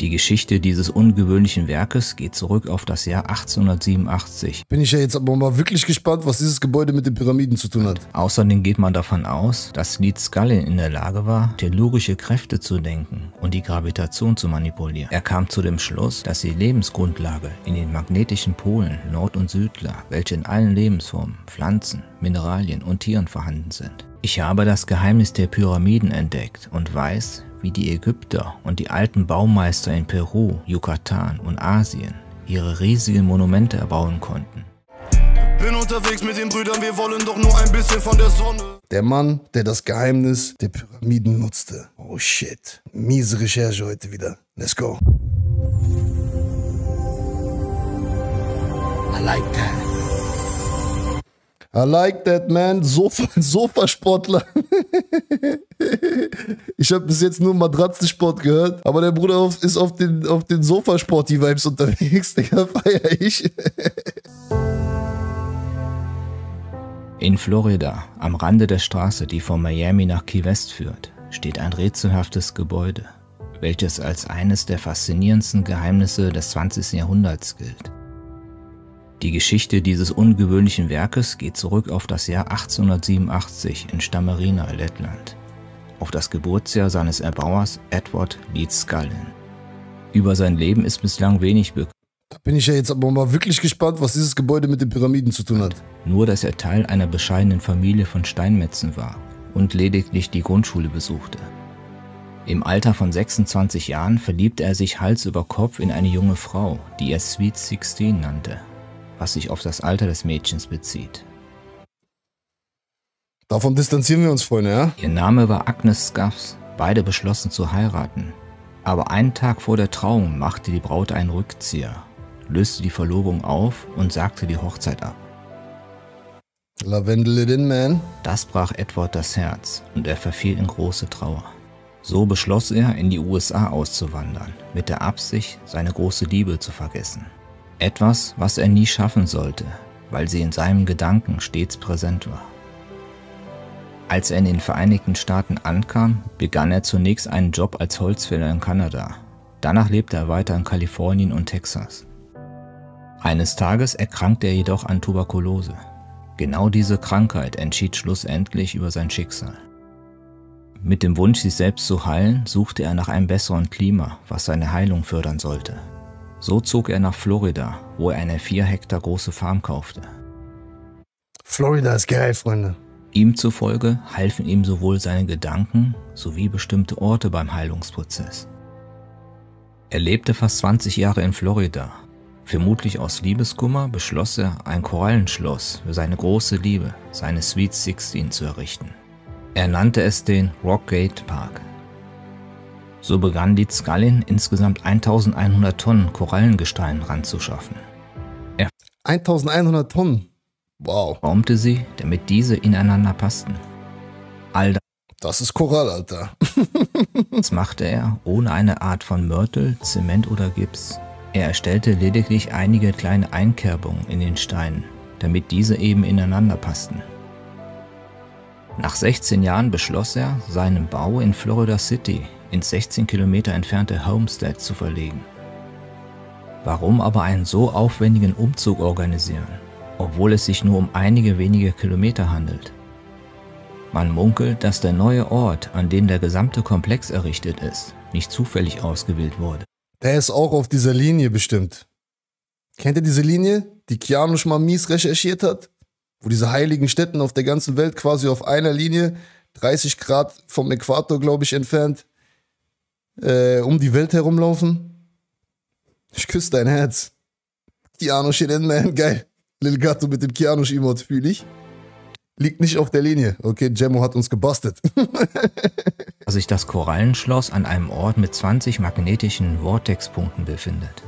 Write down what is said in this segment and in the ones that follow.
Die Geschichte dieses ungewöhnlichen Werkes geht zurück auf das Jahr 1887. Bin ich ja jetzt aber mal wirklich gespannt, was dieses Gebäude mit den Pyramiden zu tun hat. Außerdem geht man davon aus, dass Leedskalnin in der Lage war, tellurische Kräfte zu denken und die Gravitation zu manipulieren. Er kam zu dem Schluss, dass die Lebensgrundlage in den magnetischen Polen Nord und Süd lag, welche in allen Lebensformen, Pflanzen, Mineralien und Tieren vorhanden sind. Ich habe das Geheimnis der Pyramiden entdeckt und weiß, wie die Ägypter und die alten Baumeister in Peru, Yucatan und Asien ihre riesigen Monumente erbauen konnten. Bin unterwegs mit den Brüdern, wir wollen doch nur ein bisschen von der Sonne. Der Mann, der das Geheimnis der Pyramiden nutzte. Oh shit, miese Recherche heute wieder. Let's go. I like that. I like that, man. Sofasportler. Ich habe bis jetzt nur Matratzensport gehört, aber der Bruder ist auf den Sofasport-Vibes unterwegs, Digga, feier ich. In Florida, am Rande der Straße, die von Miami nach Key West führt, steht ein rätselhaftes Gebäude, welches als eines der faszinierendsten Geheimnisse des 20. Jahrhunderts gilt. Die Geschichte dieses ungewöhnlichen Werkes geht zurück auf das Jahr 1887 in Stammerina, Lettland, auf das Geburtsjahr seines Erbauers Edward Leedskalnin. Über sein Leben ist bislang wenig bekannt. Da bin ich ja jetzt aber mal wirklich gespannt, was dieses Gebäude mit den Pyramiden zu tun hat. Nur, dass er Teil einer bescheidenen Familie von Steinmetzen war und lediglich die Grundschule besuchte. Im Alter von 26 Jahren verliebte er sich Hals über Kopf in eine junge Frau, die er Sweet 16 nannte, was sich auf das Alter des Mädchens bezieht. Davon distanzieren wir uns, Freunde, ja? Ihr Name war Agnes Scuffs, beide beschlossen zu heiraten. Aber einen Tag vor der Trauung machte die Braut einen Rückzieher, löste die Verlobung auf und sagte die Hochzeit ab. Lavendel it in, man. Das brach Edward das Herz und er verfiel in große Trauer. So beschloss er, in die USA auszuwandern, mit der Absicht, seine große Liebe zu vergessen. Etwas, was er nie schaffen sollte, weil sie in seinem Gedanken stets präsent war. Als er in den Vereinigten Staaten ankam, begann er zunächst einen Job als Holzfäller in Kanada. Danach lebte er weiter in Kalifornien und Texas. Eines Tages erkrankte er jedoch an Tuberkulose. Genau diese Krankheit entschied schlussendlich über sein Schicksal. Mit dem Wunsch, sich selbst zu heilen, suchte er nach einem besseren Klima, was seine Heilung fördern sollte. So zog er nach Florida, wo er eine 4 Hektar große Farm kaufte. Florida ist geil, Freunde. Ihm zufolge halfen ihm sowohl seine Gedanken sowie bestimmte Orte beim Heilungsprozess. Er lebte fast 20 Jahre in Florida. Vermutlich aus Liebeskummer beschloss er, ein Korallenschloss für seine große Liebe, seine Sweet 16, zu errichten. Er nannte es den Rockgate Park. So begann Leedskalnin, insgesamt 1100 Tonnen Korallengestein ranzuschaffen. 1100 Tonnen? Wow. Raumte sie, damit diese ineinander passten. All das ist Korall, Alter. Das machte er ohne eine Art von Mörtel, Zement oder Gips. Er erstellte lediglich einige kleine Einkerbungen in den Steinen, damit diese eben ineinander passten. Nach 16 Jahren beschloss er, seinen Bau in Florida City ins 16 Kilometer entfernte Homestead zu verlegen. Warum aber einen so aufwendigen Umzug organisieren, obwohl es sich nur um einige wenige Kilometer handelt? Man munkelt, dass der neue Ort, an dem der gesamte Komplex errichtet ist, nicht zufällig ausgewählt wurde. Der ist auch auf dieser Linie bestimmt. Kennt ihr diese Linie, die Keanu schon mal mies recherchiert hat? Wo diese heiligen Stätten auf der ganzen Welt quasi auf einer Linie, 30 Grad vom Äquator, glaube ich, entfernt, um die Welt herumlaufen. Ich küsse dein Herz. Keanu steht in man, geil. Lil Gato mit dem Keanu-Emote, fühle ich. Liegt nicht auf der Linie. Okay, Gemmo hat uns gebastelt. Dass sich das Korallenschloss an einem Ort mit 20 magnetischen Vortexpunkten befindet.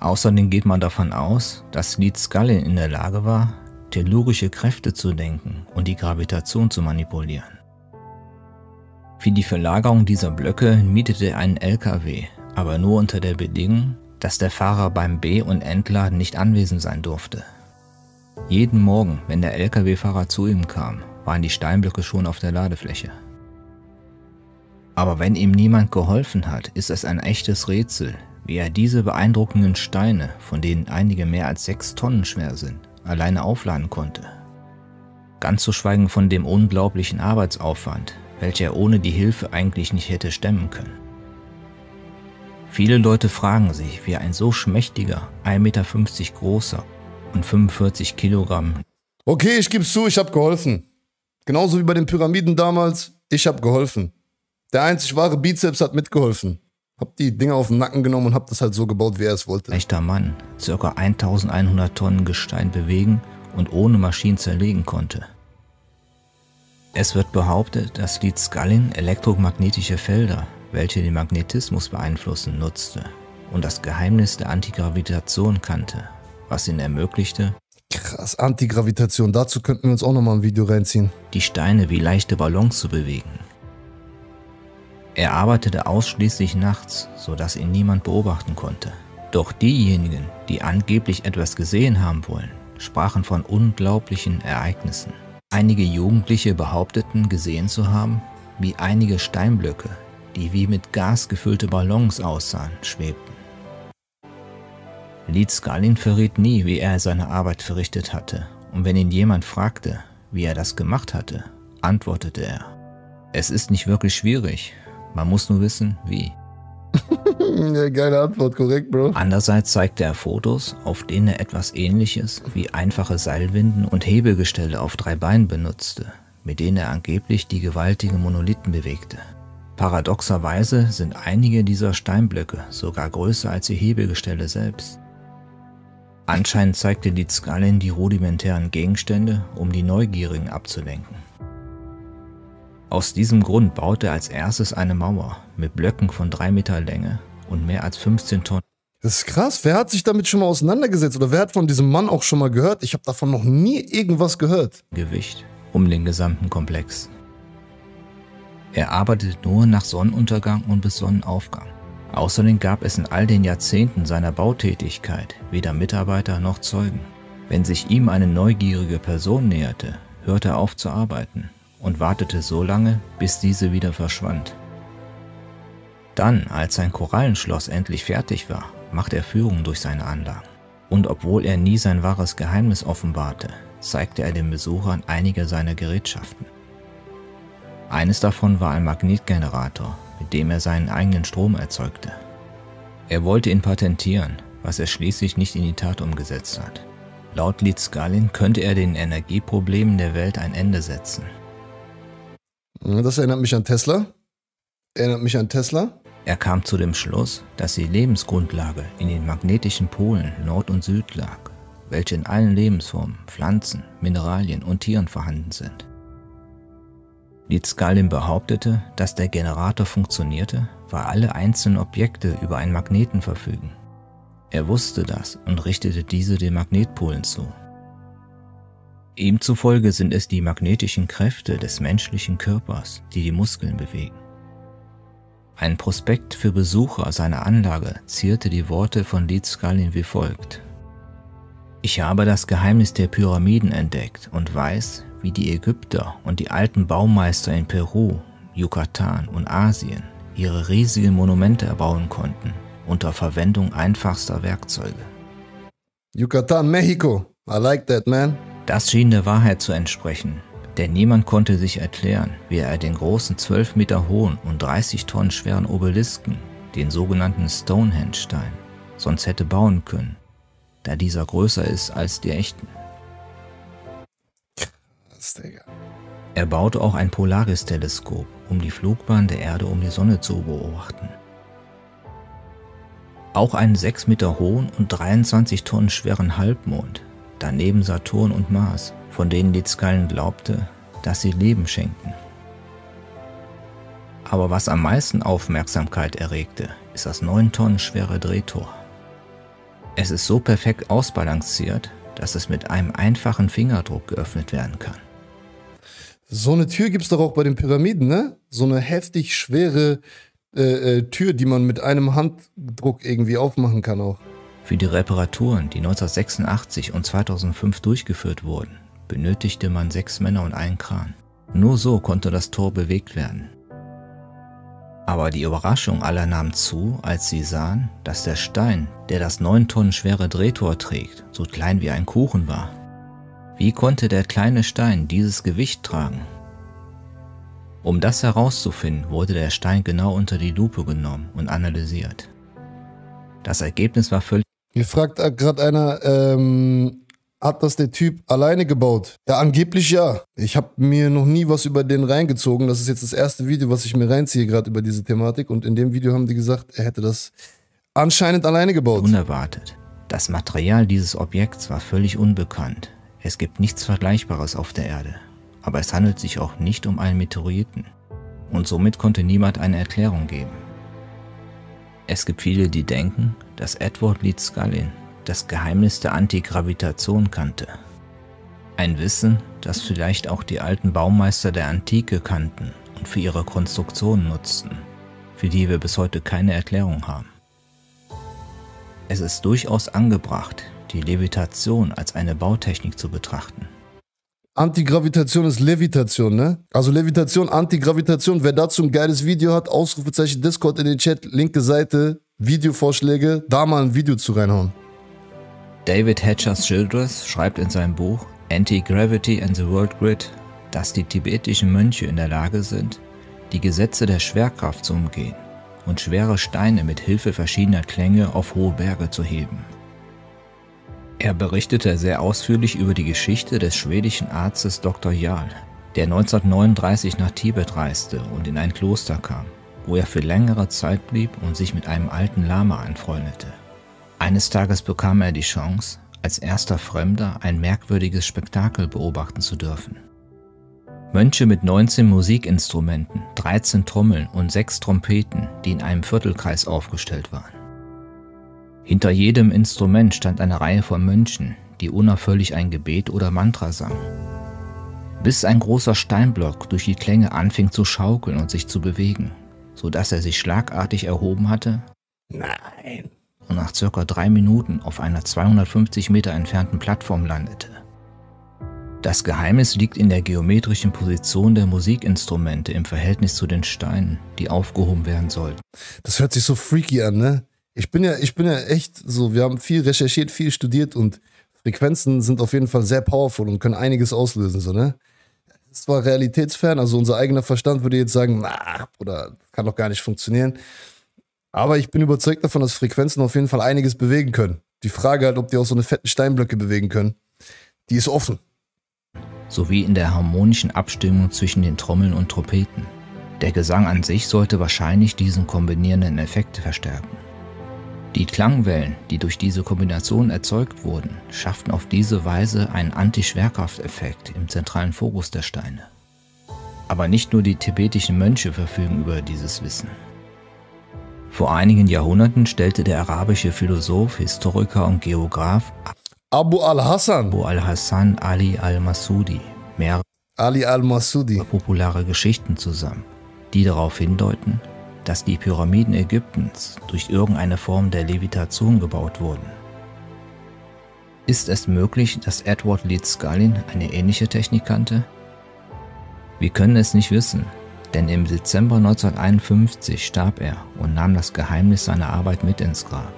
Außerdem geht man davon aus, dass Leedskalnin in der Lage war, tellurische Kräfte zu denken und die Gravitation zu manipulieren. Für die Verlagerung dieser Blöcke mietete er einen LKW, aber nur unter der Bedingung, dass der Fahrer beim B- und Entladen nicht anwesend sein durfte. Jeden Morgen, wenn der LKW-Fahrer zu ihm kam, waren die Steinblöcke schon auf der Ladefläche. Aber wenn ihm niemand geholfen hat, ist es ein echtes Rätsel, wie er diese beeindruckenden Steine, von denen einige mehr als 6 Tonnen schwer sind, alleine aufladen konnte. Ganz zu schweigen von dem unglaublichen Arbeitsaufwand, welcher er ohne die Hilfe eigentlich nicht hätte stemmen können. Viele Leute fragen sich, wie ein so schmächtiger, 1,50 Meter großer und 45 Kilogramm... Okay, ich gebe es zu, ich habe geholfen. Genauso wie bei den Pyramiden damals, ich habe geholfen. Der einzig wahre Bizeps hat mitgeholfen. Hab die Dinger auf den Nacken genommen und hab das halt so gebaut, wie er es wollte. Echter Mann, ca. 1100 Tonnen Gestein bewegen und ohne Maschinen zerlegen konnte. Es wird behauptet, dass Leedskalnin elektromagnetische Felder, welche den Magnetismus beeinflussen, nutzte und das Geheimnis der Antigravitation kannte, was ihn ermöglichte... Krass, Antigravitation, dazu könnten wir uns auch nochmal ein Video reinziehen. ...die Steine wie leichte Ballons zu bewegen. Er arbeitete ausschließlich nachts, sodass ihn niemand beobachten konnte. Doch diejenigen, die angeblich etwas gesehen haben wollen, sprachen von unglaublichen Ereignissen. Einige Jugendliche behaupteten, gesehen zu haben, wie einige Steinblöcke, die wie mit Gas gefüllte Ballons aussahen, schwebten. Leedskalnin verriet nie, wie er seine Arbeit verrichtet hatte, und wenn ihn jemand fragte, wie er das gemacht hatte, antwortete er: Es ist nicht wirklich schwierig. Man muss nur wissen, wie. Ja, geile Antwort, korrekt, Bro. Andererseits zeigte er Fotos, auf denen er etwas Ähnliches wie einfache Seilwinden und Hebelgestelle auf 3 Beinen benutzte, mit denen er angeblich die gewaltigen Monolithen bewegte. Paradoxerweise sind einige dieser Steinblöcke sogar größer als die Hebelgestelle selbst. Anscheinend zeigte Leedskalnin die rudimentären Gegenstände, um die Neugierigen abzulenken. Aus diesem Grund baute er als erstes eine Mauer mit Blöcken von 3 Meter Länge und mehr als 15 Tonnen. Das ist krass, wer hat sich damit schon mal auseinandergesetzt oder wer hat von diesem Mann auch schon mal gehört? Ich habe davon noch nie irgendwas gehört. Gewicht um den gesamten Komplex. Er arbeitete nur nach Sonnenuntergang und bis Sonnenaufgang. Außerdem gab es in all den Jahrzehnten seiner Bautätigkeit weder Mitarbeiter noch Zeugen. Wenn sich ihm eine neugierige Person näherte, hörte er auf zu arbeiten und wartete so lange, bis diese wieder verschwand. Dann, als sein Korallenschloss endlich fertig war, machte er Führungen durch seine Anlagen. Und obwohl er nie sein wahres Geheimnis offenbarte, zeigte er den Besuchern einige seiner Gerätschaften. Eines davon war ein Magnetgenerator, mit dem er seinen eigenen Strom erzeugte. Er wollte ihn patentieren, was er schließlich nicht in die Tat umgesetzt hat. Laut Leedskalnin könnte er den Energieproblemen der Welt ein Ende setzen. Das erinnert mich an Tesla. Er kam zu dem Schluss, dass die Lebensgrundlage in den magnetischen Polen Nord und Süd lag, welche in allen Lebensformen, Pflanzen, Mineralien und Tieren vorhanden sind. Leedskalnin behauptete, dass der Generator funktionierte, weil alle einzelnen Objekte über einen Magneten verfügen. Er wusste das und richtete diese den Magnetpolen zu. Ihm zufolge sind es die magnetischen Kräfte des menschlichen Körpers, die die Muskeln bewegen. Ein Prospekt für Besucher seiner Anlage zierte die Worte von Leedskalnin wie folgt: Ich habe das Geheimnis der Pyramiden entdeckt und weiß, wie die Ägypter und die alten Baumeister in Peru, Yucatan und Asien ihre riesigen Monumente erbauen konnten, unter Verwendung einfachster Werkzeuge. Yucatan, Mexiko. I like that, man. Das schien der Wahrheit zu entsprechen, denn niemand konnte sich erklären, wie er den großen 12 Meter hohen und 30 Tonnen schweren Obelisken, den sogenannten Stonehenge-Stein, sonst hätte bauen können, da dieser größer ist als die echten. Krass, Digga. Er baute auch ein Polaris-Teleskop, um die Flugbahn der Erde um die Sonne zu beobachten. Auch einen 6 Meter hohen und 23 Tonnen schweren Halbmond, daneben Saturn und Mars, von denen Leedskalnin glaubte, dass sie Leben schenkten. Aber was am meisten Aufmerksamkeit erregte, ist das 9 Tonnen schwere Drehtor. Es ist so perfekt ausbalanciert, dass es mit einem einfachen Fingerdruck geöffnet werden kann. So eine Tür gibt es doch auch bei den Pyramiden, ne? So eine heftig schwere Tür, die man mit einem Handdruck irgendwie aufmachen kann auch. Für die Reparaturen, die 1986 und 2005 durchgeführt wurden, benötigte man 6 Männer und einen Kran. Nur so konnte das Tor bewegt werden. Aber die Überraschung aller nahm zu, als sie sahen, dass der Stein, der das 9 Tonnen schwere Drehtor trägt, so klein wie ein Kuchen war. Wie konnte der kleine Stein dieses Gewicht tragen? Um das herauszufinden, wurde der Stein genau unter die Lupe genommen und analysiert. Das Ergebnis war völlig... Hier fragt gerade einer, hat das der Typ alleine gebaut? Ja, angeblich ja. Ich habe mir noch nie was über den reingezogen. Das ist jetzt das erste Video, was ich mir reinziehe, gerade über diese Thematik. Und in dem Video haben die gesagt, er hätte das anscheinend alleine gebaut. Unerwartet. Das Material dieses Objekts war völlig unbekannt. Es gibt nichts Vergleichbares auf der Erde. Aber es handelt sich auch nicht um einen Meteoriten. Und somit konnte niemand eine Erklärung geben. Es gibt viele, die denken, dass Edward Leedskalnin das Geheimnis der Antigravitation kannte. Ein Wissen, das vielleicht auch die alten Baumeister der Antike kannten und für ihre Konstruktionen nutzten, für die wir bis heute keine Erklärung haben. Es ist durchaus angebracht, die Levitation als eine Bautechnik zu betrachten. Antigravitation ist Levitation, ne? Also Levitation, Antigravitation. Wer dazu ein geiles Video hat, Ausrufezeichen Discord in den Chat, linke Seite, Videovorschläge, da mal ein Video zu reinhauen. David Hatcher Childress schreibt in seinem Buch Anti-Gravity and the World Grid, dass die tibetischen Mönche in der Lage sind, die Gesetze der Schwerkraft zu umgehen und schwere Steine mit Hilfe verschiedener Klänge auf hohe Berge zu heben. Er berichtete sehr ausführlich über die Geschichte des schwedischen Arztes Dr. Jarl, der 1939 nach Tibet reiste und in ein Kloster kam, wo er für längere Zeit blieb und sich mit einem alten Lama anfreundete. Eines Tages bekam er die Chance, als erster Fremder ein merkwürdiges Spektakel beobachten zu dürfen. Mönche mit 19 Musikinstrumenten, 13 Trommeln und 6 Trompeten, die in einem Viertelkreis aufgestellt waren. Hinter jedem Instrument stand eine Reihe von Mönchen, die unaufhörlich ein Gebet oder Mantra sangen. Bis ein großer Steinblock durch die Klänge anfing zu schaukeln und sich zu bewegen, sodass er sich schlagartig erhoben hatte. Nein. Und nach ca. 3 Minuten auf einer 250 Meter entfernten Plattform landete. Das Geheimnis liegt in der geometrischen Position der Musikinstrumente im Verhältnis zu den Steinen, die aufgehoben werden sollten. Das hört sich so freaky an, ne? Ich bin ja echt so, wir haben viel recherchiert, viel studiert und Frequenzen sind auf jeden Fall sehr powerful und können einiges auslösen, so, ne? Es war realitätsfern, also unser eigener Verstand würde jetzt sagen, na, oder kann doch gar nicht funktionieren. Aber ich bin überzeugt davon, dass Frequenzen auf jeden Fall einiges bewegen können. Die Frage halt, ob die auch so eine fetten Steinblöcke bewegen können, die ist offen. Sowie in der harmonischen Abstimmung zwischen den Trommeln und Trompeten. Der Gesang an sich sollte wahrscheinlich diesen kombinierenden Effekt verstärken. Die Klangwellen, die durch diese Kombination erzeugt wurden, schafften auf diese Weise einen Anti-Schwerkrafteffekt im zentralen Fokus der Steine. Aber nicht nur die tibetischen Mönche verfügen über dieses Wissen. Vor einigen Jahrhunderten stellte der arabische Philosoph, Historiker und Geograf Abu Al-Hasan Ali Al-Masudi mehrere populare Geschichten zusammen, die darauf hindeuten, dass die Pyramiden Ägyptens durch irgendeine Form der Levitation gebaut wurden. Ist es möglich, dass Edward Leedskalnin eine ähnliche Technik kannte? Wir können es nicht wissen, denn im Dezember 1951 starb er und nahm das Geheimnis seiner Arbeit mit ins Grab.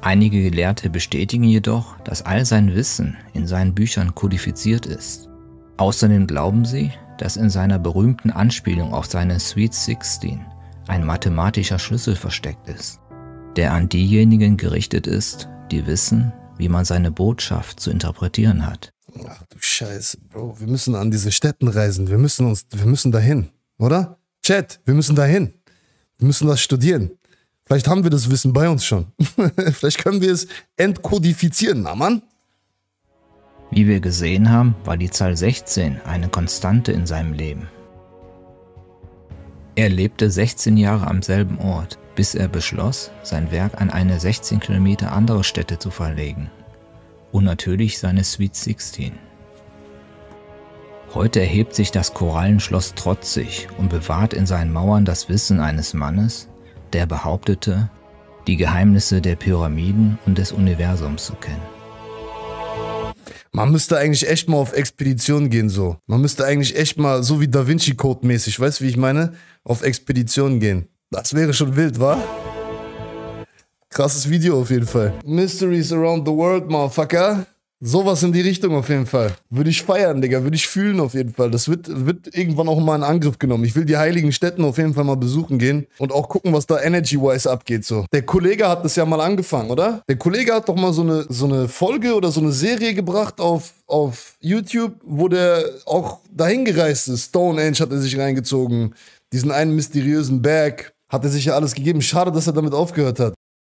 Einige Gelehrte bestätigen jedoch, dass all sein Wissen in seinen Büchern kodifiziert ist. Außerdem glauben sie, dass in seiner berühmten Anspielung auf seine Sweet 16 ein mathematischer Schlüssel versteckt ist, der an diejenigen gerichtet ist, die wissen, wie man seine Botschaft zu interpretieren hat. Ach du Scheiße, Bro, wir müssen an diese Städten reisen, wir müssen dahin, oder? Chat, wir müssen dahin, wir müssen das studieren. Vielleicht haben wir das Wissen bei uns schon, vielleicht können wir es entkodifizieren, na Mann? Wie wir gesehen haben, war die Zahl 16 eine Konstante in seinem Leben. Er lebte 16 Jahre am selben Ort, bis er beschloss, sein Werk an eine 16 Kilometer andere Stätte zu verlegen. Und natürlich seine Sweet 16. Heute erhebt sich das Korallenschloss trotzig und bewahrt in seinen Mauern das Wissen eines Mannes, der behauptete, die Geheimnisse der Pyramiden und des Universums zu kennen. Man müsste eigentlich echt mal auf Expedition gehen, so. Man müsste eigentlich echt mal, so wie Da Vinci Code mäßig, weißt du, wie ich meine? Auf Expedition gehen. Das wäre schon wild, wa? Krasses Video auf jeden Fall. Mysteries around the world, motherfucker. Sowas in die Richtung auf jeden Fall. Würde ich feiern, Digga. Würde ich fühlen auf jeden Fall. Das wird irgendwann auch mal in Angriff genommen. Ich will die heiligen Stätten auf jeden Fall mal besuchen gehen und auch gucken, was da energy-wise abgeht. So. Der Kollege hat das ja mal angefangen, oder? Der Kollege hat doch mal so eine Folge oder so eine Serie gebracht auf YouTube, wo der auch dahin gereist ist. Stonehenge hat er sich reingezogen. Diesen einen mysteriösen Berg. Hat er sich ja alles gegeben. Schade, dass er damit aufgehört hat.